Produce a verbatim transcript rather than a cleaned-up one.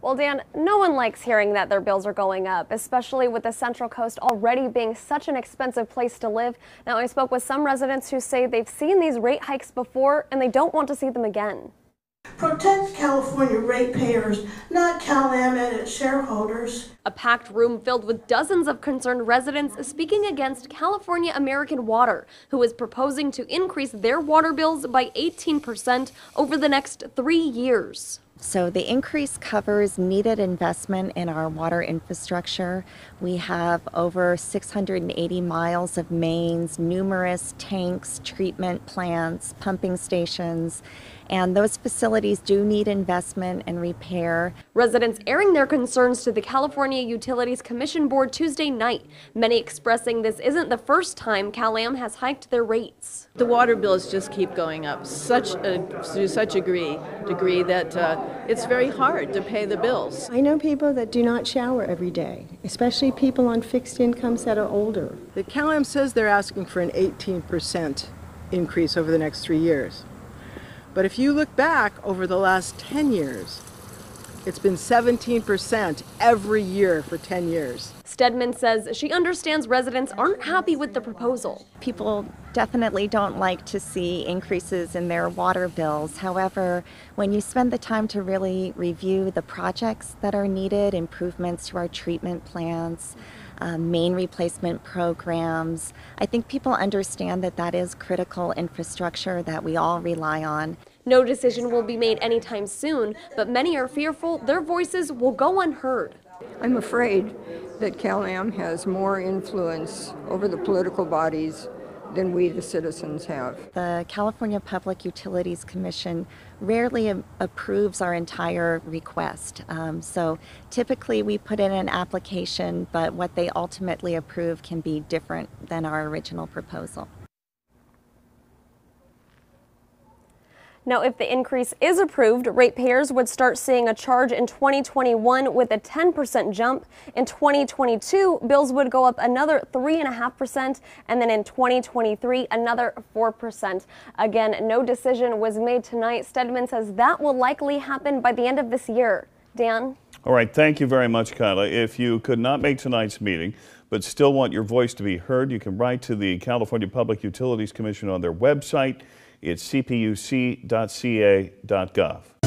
Well, Dan, no one likes hearing that their bills are going up, especially with the Central Coast already being such an expensive place to live. Now, I spoke with some residents who say they've seen these rate hikes before and they don't want to see them again. Protect California ratepayers, not CalAm and its shareholders. A packed room filled with dozens of concerned residents speaking against California American Water, who is proposing to increase their water bills by eighteen percent over the next three years. So the increase covers needed investment in our water infrastructure. We have over six hundred eighty miles of mains, numerous tanks, treatment plants, pumping stations, and those facilities do need investment and repair. Residents airing their concerns to the California Utilities Commission Board Tuesday night, many expressing this isn't the first time CalAm has hiked their rates. The water bills just keep going up such a, to such a degree, degree that uh, it's very hard to pay the bills. I know people that do not shower every day, especially people on fixed incomes that are older. The CalAm says they're asking for an eighteen percent increase over the next three years. But if you look back over the last ten years, it's been seventeen percent every year for ten years. Stedman says she understands residents aren't happy with the proposal. People definitely don't like to see increases in their water bills. However, when you spend the time to really review the projects that are needed, improvements to our treatment plants, Uh, main replacement programs, I think people understand that that is critical infrastructure that we all rely on. No decision will be made anytime soon, but many are fearful their voices will go unheard. I'm afraid that CalAm has more influence over the political bodies than we, the citizens, have. The California Public Utilities Commission rarely approves our entire request. Um, so typically we put in an application, but what they ultimately approve can be different than our original proposal. Now, if the increase is approved, ratepayers would start seeing a charge in twenty twenty-one with a ten percent jump. In twenty twenty-two, bills would go up another three point five percent, and then in twenty twenty-three, another four percent. Again, no decision was made tonight. Stedman says that will likely happen by the end of this year. Dan? All right, thank you very much, Kyla. If you could not make tonight's meeting but still want your voice to be heard, you can write to the California Public Utilities Commission on their website. It's c p u c dot c a dot gov.